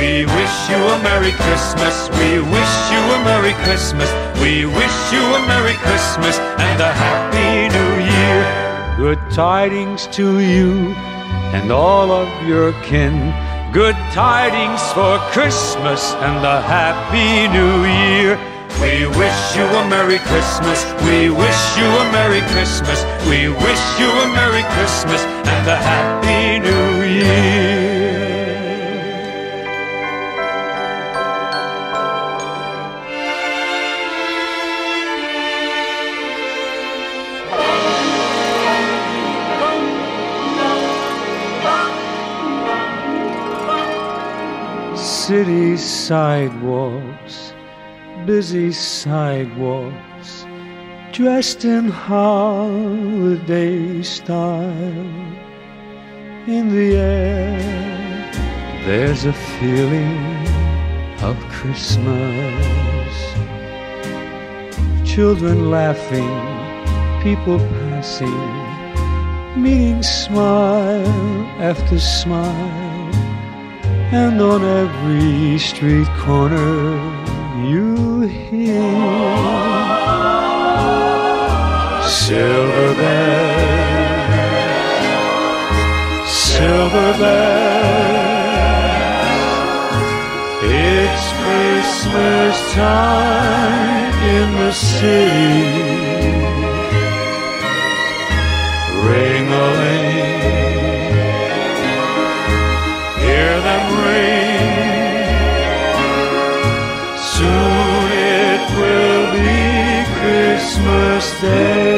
We wish you a Merry Christmas. We wish you a Merry Christmas. We wish you a Merry Christmas and a Happy New Year. Good tidings to you and all of your kin. Good tidings for Christmas and a Happy New Year. We wish you a Merry Christmas. We wish you a Merry Christmas. We wish you a Merry Christmas and a Happy New Year. City sidewalks, busy sidewalks, dressed in holiday style. In the air, there's a feeling of Christmas. Children laughing, people passing, meeting smile after smile. And on every street corner you hear silver bells, silver bells. It's Christmas time in the city. Ring-a-ling, Christmas Day.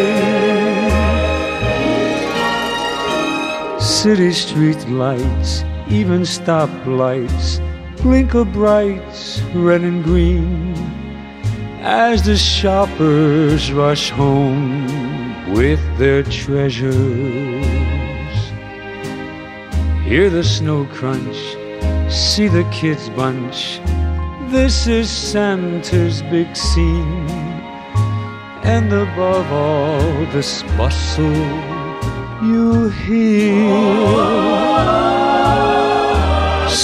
City street lights, even stop lights, blinker brights, red and green, as the shoppers rush home with their treasures. Hear the snow crunch, see the kids bunch. This is Santa's big scene. And above all this bustle, you hear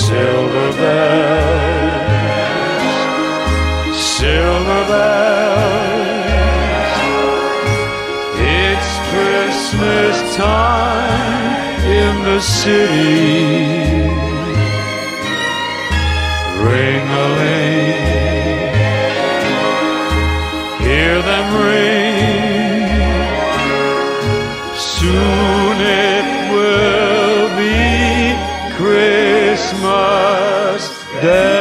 silver bells, silver bells. It's Christmas time in the city. Ring-a-ling, hear them ring. Soon it will be Christmas Day.